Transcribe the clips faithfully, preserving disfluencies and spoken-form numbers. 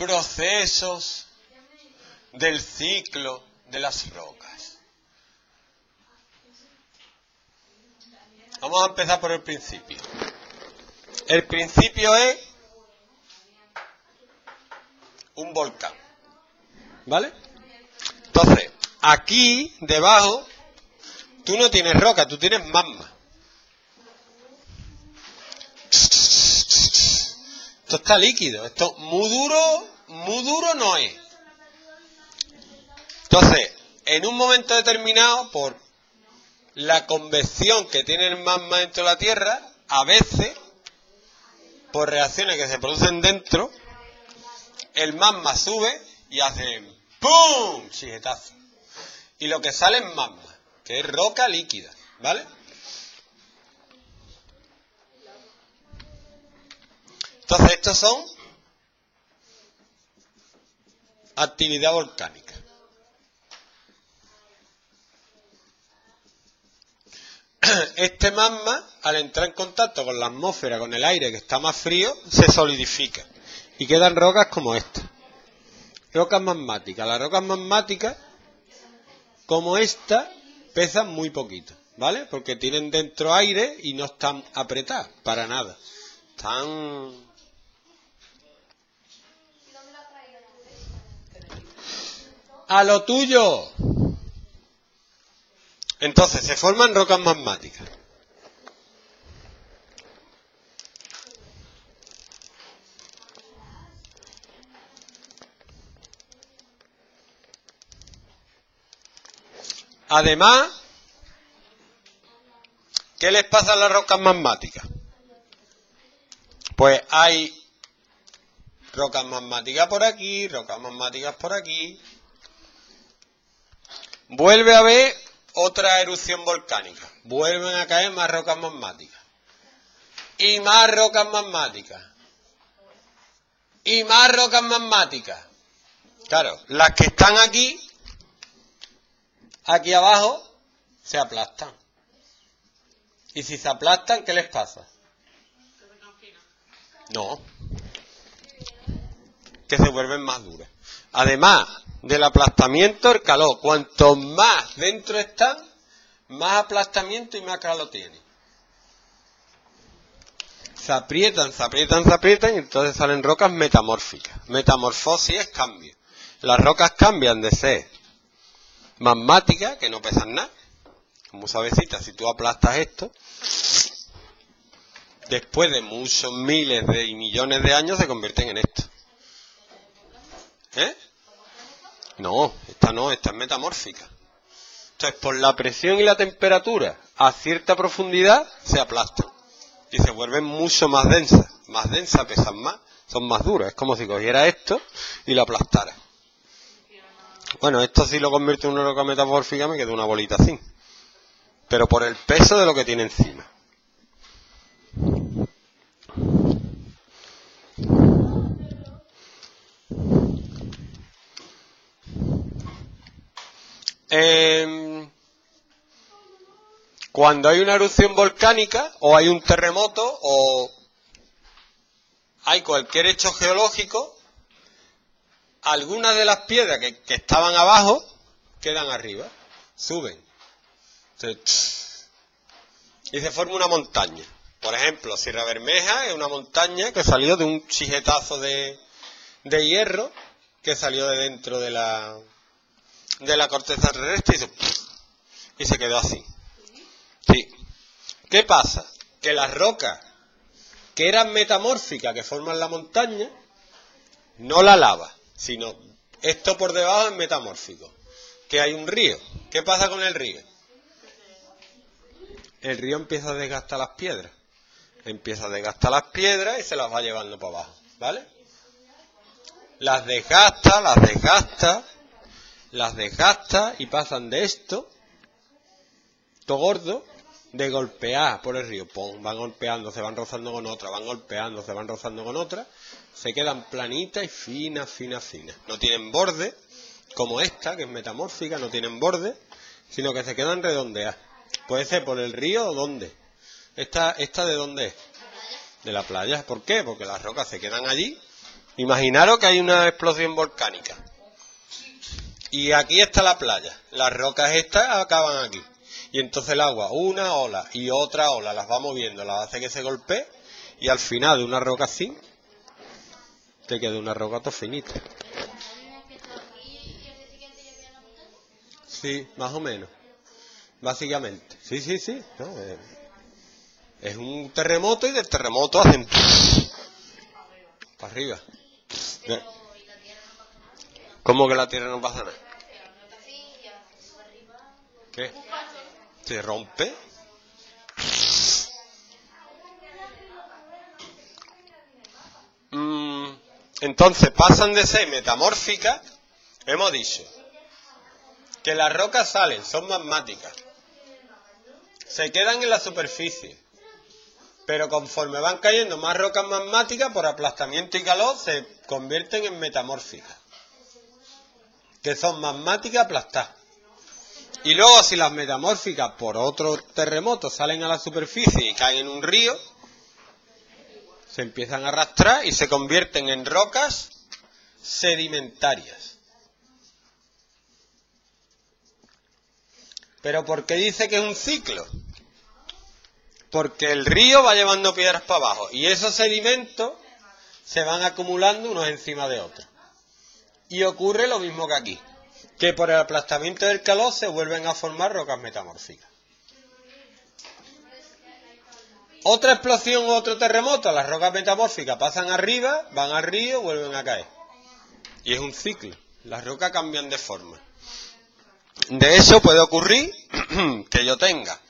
procesos del ciclo de las rocas. Vamos a empezar por el principio. El principio es un volcán, ¿vale? Entonces, aquí debajo tú no tienes roca, tú tienes magma. Esto está líquido, esto muy duro, muy duro no es. Entonces, en un momento determinado, por la convección que tiene el magma dentro de la Tierra, a veces, por reacciones que se producen dentro, el magma sube y hace ¡pum! Chijetazo. Y lo que sale es magma, que es roca líquida, ¿vale? Entonces, estos son actividad volcánica. Este magma, al entrar en contacto con la atmósfera, con el aire que está más frío, se solidifica y quedan rocas como esta. Rocas magmáticas. Las rocas magmáticas, como esta, pesan muy poquito, ¿vale? Porque tienen dentro aire y no están apretadas para nada. Están... ¡a lo tuyo! Entonces, se forman rocas magmáticas. Además, ¿qué les pasa a las rocas magmáticas? Pues hay rocas magmáticas por aquí, rocas magmáticas por aquí... Vuelve a haber otra erupción volcánica. Vuelven a caer más rocas magmáticas. Y más rocas magmáticas. Y más rocas magmáticas. Claro, las que están aquí, aquí abajo, se aplastan. Y si se aplastan, ¿qué les pasa? No. Que se vuelven más duras. Además del aplastamiento, el calor. Cuanto más dentro están, más aplastamiento y más calor tienen. Se aprietan, se aprietan, se aprietan y entonces salen rocas metamórficas. Metamorfosis es cambio. Las rocas cambian de ser magmáticas, que no pesan nada, como sabecita, si tú aplastas esto, después de muchos miles de y millones de años se convierten en esto. ¿Eh? No, esta no, esta es metamórfica. Entonces, por la presión y la temperatura a cierta profundidad se aplastan y se vuelven mucho más densas. Más densas, pesan más, son más duras. Es como si cogiera esto y lo aplastara. Bueno, esto si lo convierto en una roca metamórfica me queda una bolita así. Pero por el peso de lo que tiene encima. Eh, cuando hay una erupción volcánica o hay un terremoto o hay cualquier hecho geológico, algunas de las piedras que, que estaban abajo quedan arriba, suben. Entonces, y se forma una montaña. Por ejemplo, Sierra Bermeja es una montaña que salió de un chijetazo de, de hierro que salió de dentro de la... de la corteza terrestre y se, y se quedó así. Sí. ¿Qué pasa? Que las rocas que eran metamórficas, que forman la montaña, no la lava, sino esto por debajo es metamórfico. Que hay un río. ¿Qué pasa con el río? El río empieza a desgastar las piedras. Empieza a desgastar las piedras y se las va llevando para abajo, ¿vale? Las desgasta, las desgasta... las desgasta y pasan de esto, todo gordo, de golpear por el río. Pum, van golpeando, se van rozando con otra, van golpeando, se van rozando con otra, se quedan planitas y finas, finas, finas. No tienen borde, como esta, que es metamórfica, no tienen borde, sino que se quedan redondeadas. Puede ser por el río o dónde. ¿Esta, esta de dónde es? De la playa. ¿Por qué? Porque las rocas se quedan allí Imaginaros que hay una explosión volcánica. Y aquí está la playa. Las rocas estas acaban aquí. Y entonces el agua, una ola y otra ola, las va moviendo, las hace que se golpee. Y al final de una roca así, te queda una roca todo finita. Sí, más o menos. Básicamente. Sí, sí, sí. No, eh, es un terremoto y del terremoto hacen... para arriba. ¿Eh? ¿Cómo que la tierra no pasa nada? ¿Qué? ¿Se rompe? Mm, entonces pasan de ser metamórficas. Hemos dicho que las rocas salen, son magmáticas. Se quedan en la superficie. Pero conforme van cayendo más rocas magmáticas, por aplastamiento y calor, se convierten en metamórficas. Que son magmáticas aplastadas. Y luego, si las metamórficas por otro terremoto salen a la superficie y caen en un río, se empiezan a arrastrar y se convierten en rocas sedimentarias. ¿Pero por qué dice que es un ciclo? Porque el río va llevando piedras para abajo y esos sedimentos se van acumulando unos encima de otros. Y ocurre lo mismo que aquí, que por el aplastamiento del calor se vuelven a formar rocas metamórficas. Otra explosión o otro terremoto, las rocas metamórficas pasan arriba, van al río, vuelven a caer. Y es un ciclo, las rocas cambian de forma. De eso puede ocurrir que yo tenga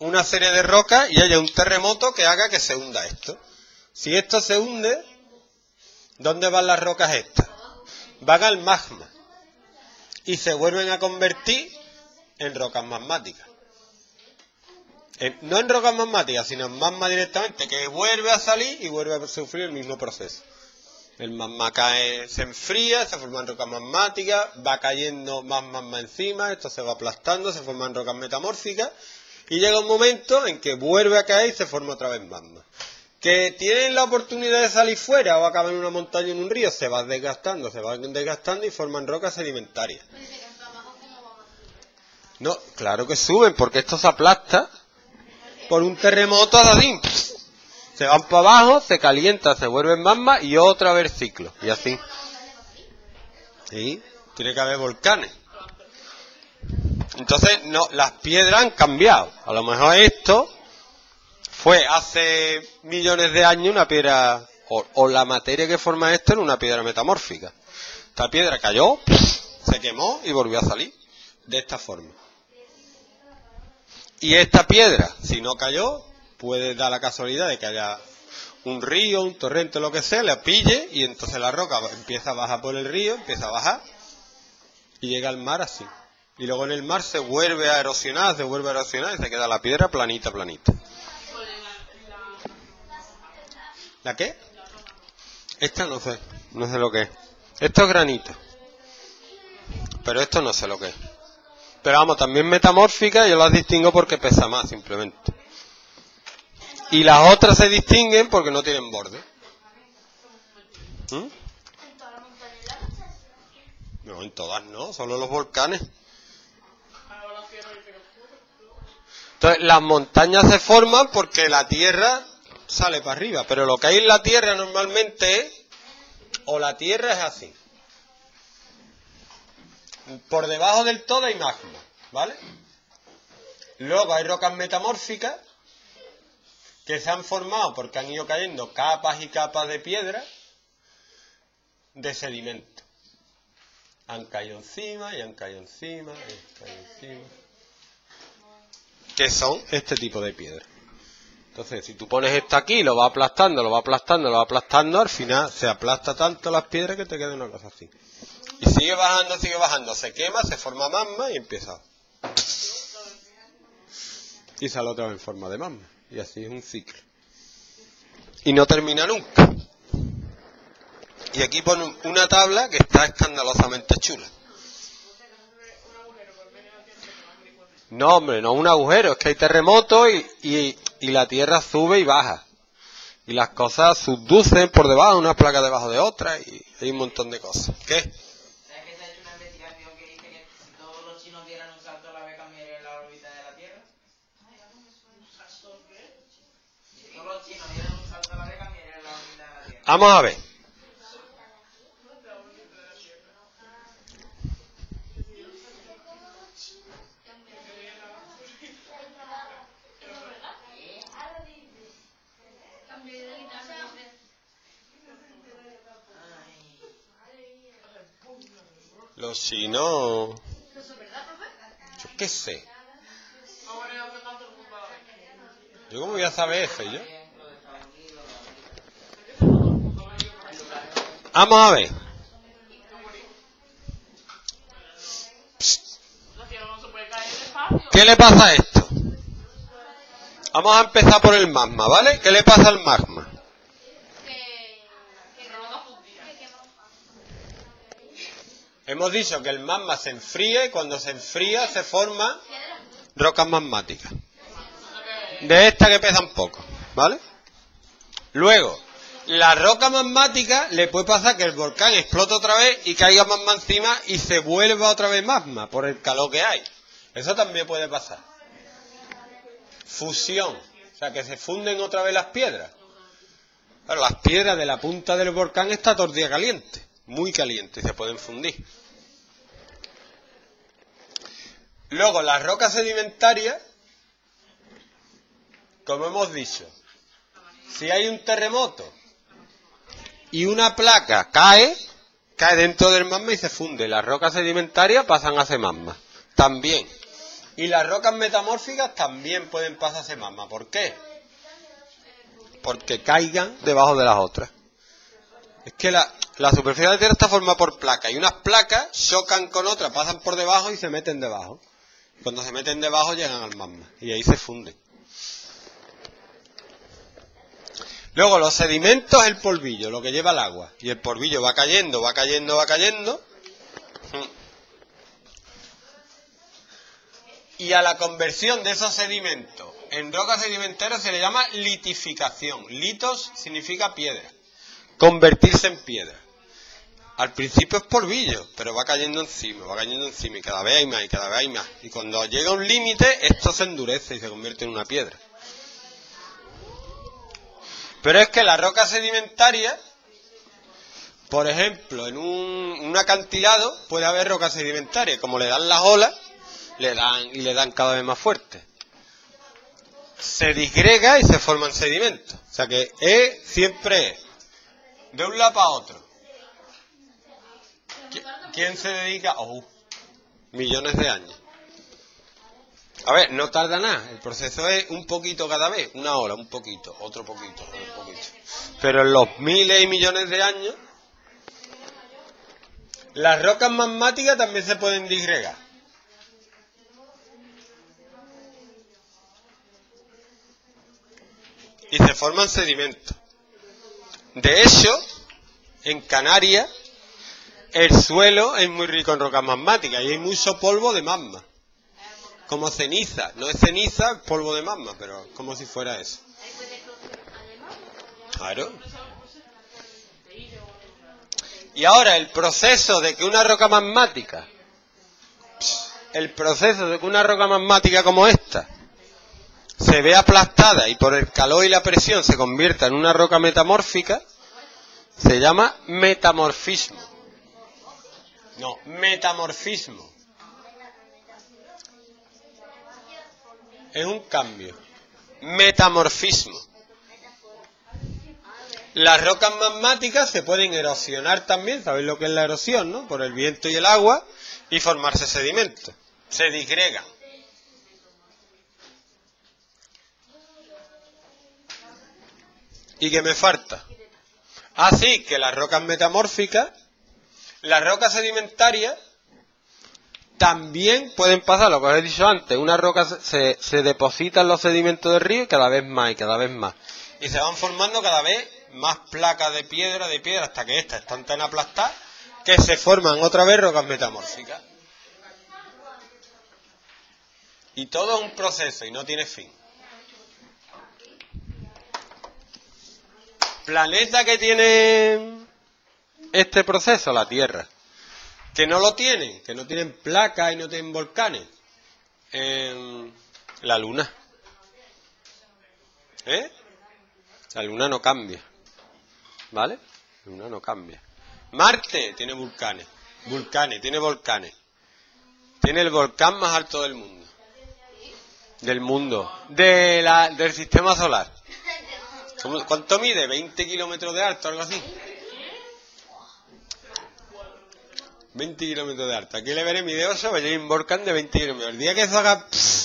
una serie de rocas y haya un terremoto que haga que se hunda esto. Si esto se hunde, ¿dónde van las rocas estas? Van al magma y se vuelven a convertir en rocas magmáticas. En, no en rocas magmáticas, sino en magma directamente, que vuelve a salir y vuelve a sufrir el mismo proceso. El magma cae, se enfría, se forman rocas magmáticas, va cayendo más magma encima, esto se va aplastando, se forman rocas metamórficas y llega un momento en que vuelve a caer y se forma otra vez magma. Que tienen la oportunidad de salir fuera o acaban en una montaña o en un río, se van desgastando, se van desgastando y forman rocas sedimentarias. No, claro que suben, porque esto se aplasta por un terremoto así. Se van para abajo, se calienta, se vuelven magma y otra vez ciclo. Y así. ¿Sí? Tiene que haber volcanes. Entonces, no, las piedras han cambiado. A lo mejor esto fue hace millones de años una piedra, o, o la materia que forma esto era una piedra metamórfica. Esta piedra cayó, se quemó y volvió a salir de esta forma. Y esta piedra, si no cayó, puede dar la casualidad de que haya un río, un torrente, lo que sea, la pille y entonces la roca empieza a bajar por el río, empieza a bajar y llega al mar así. Y luego en el mar se vuelve a erosionar, se vuelve a erosionar y se queda la piedra planita, planita. ¿La qué? Esta no sé, no sé lo que es. Esto es granito. Pero esto no sé lo que es. Pero vamos, también metamórfica, yo las distingo porque pesa más simplemente. Y las otras se distinguen porque no tienen borde. ¿Mm? No, en todas no, solo los volcanes. Entonces, las montañas se forman porque la tierra sale para arriba, pero lo que hay en la tierra normalmente es, o la tierra es así. Por debajo del todo hay magma, ¿vale? Luego hay rocas metamórficas que se han formado porque han ido cayendo capas y capas de piedra de sedimento. Han caído encima y han caído encima y han caído encima. ¿Qué son este tipo de piedras? Entonces, si tú pones esto aquí, lo va aplastando, lo va aplastando, lo va aplastando, al final se aplasta tanto las piedras que te queda una cosa así. Y sigue bajando, sigue bajando, se quema, se forma magma y empieza. Y sale otra vez en forma de magma. Y así es un ciclo. Y no termina nunca. Y aquí pone una tabla que está escandalosamente chula. No, hombre, no un agujero. Es que hay terremotos y, y, y la tierra sube y baja. y las cosas subducen por debajo, una placa debajo de otra, y hay un montón de cosas. ¿Qué? ¿Sabes que se ha hecho una investigación que dice que si todos los chinos dieran un salto a la vez cambiaría la órbita de la Tierra? Ay, ¿a dónde suena un salto? Si todos los chinos dieran un salto a la vez cambiaría la órbita de la Tierra. Vamos a ver. Los chinos, yo qué sé, yo cómo voy a saber eso. Yo, vamos a ver. Psst. ¿Qué le pasa a esto? Vamos a empezar por el magma, ¿vale? ¿Qué le pasa al magma? Hemos dicho que el magma se enfría y cuando se enfría se forman rocas magmáticas. De estas que pesan poco, ¿vale? Luego, la roca magmática le puede pasar que el volcán explote otra vez y caiga magma encima y se vuelva otra vez magma por el calor que hay. Eso también puede pasar. Fusión, o sea que se funden otra vez las piedras. Claro, las piedras de la punta del volcán está todo el día caliente. Muy caliente, se pueden fundir. Luego, las rocas sedimentarias, como hemos dicho, si hay un terremoto y una placa cae, cae dentro del magma y se funde. Las rocas sedimentarias pasan a ser magma, también. Y las rocas metamórficas también pueden pasar a ser magma. ¿Por qué? Porque caigan debajo de las otras. Es que la, la superficie de la Tierra está formada por placas y unas placas chocan con otras, pasan por debajo y se meten debajo. Cuando se meten debajo llegan al magma y ahí se funden. Luego los sedimentos, el polvillo, lo que lleva el agua. Y el polvillo va cayendo, va cayendo, va cayendo. Y a la conversión de esos sedimentos en rocas sedimentarias se le llama litificación. Litos significa piedra. Convertirse en piedra. Al principio es polvillo, pero va cayendo encima, va cayendo encima y cada vez hay más y cada vez hay más. Y cuando llega un límite, esto se endurece y se convierte en una piedra. Pero es que la roca sedimentaria, por ejemplo, en un, un acantilado puede haber roca sedimentaria. Como le dan las olas, le dan y le dan cada vez más fuerte. Se disgrega y se forman sedimentos. O sea que E siempre es. De un lado para otro. ¿Quién se dedica? Oh, millones de años. A ver, no tarda nada. El proceso es un poquito cada vez. Una hora, un poquito, otro poquito, otro poquito. Pero en los miles y millones de años, las rocas magmáticas también se pueden disgregar. Y se forman sedimentos. De hecho, en Canarias, el suelo es muy rico en rocas magmáticas y hay mucho polvo de magma. Como ceniza. No es ceniza, es polvo de magma, pero como si fuera eso. Claro. Y ahora, el proceso de que una roca magmática, el proceso de que una roca magmática como esta, se ve aplastada y por el calor y la presión se convierta en una roca metamórfica, se llama metamorfismo. No, metamorfismo. Es un cambio. Metamorfismo. Las rocas magmáticas se pueden erosionar también, ¿sabéis lo que es la erosión, no? Por el viento y el agua, y formarse sedimentos. Se disgregan. ¿Y qué me falta? Así que las rocas metamórficas, las rocas sedimentarias, también pueden pasar, lo que os he dicho antes, una roca se, se depositan los sedimentos del río y cada vez más y cada vez más. Y se van formando cada vez más placas de piedra, de piedra, hasta que estas están tan aplastadas que se forman otra vez rocas metamórficas. Y todo es un proceso y no tiene fin. planeta que tiene este proceso, la Tierra, que no lo tienen, que no tienen placas y no tienen volcanes, eh, la Luna. ¿Eh? La Luna no cambia, ¿vale? La Luna no cambia. Marte tiene volcanes, volcanes, tiene volcanes. Tiene el volcán más alto del mundo. Del mundo. De la, del sistema solar. ¿Cuánto mide? veinte kilómetros de alto, algo así. veinte kilómetros de alto. Aquí le veré mi de oso, pero hay un volcán de veinte kilómetros. El día que eso haga... Pss,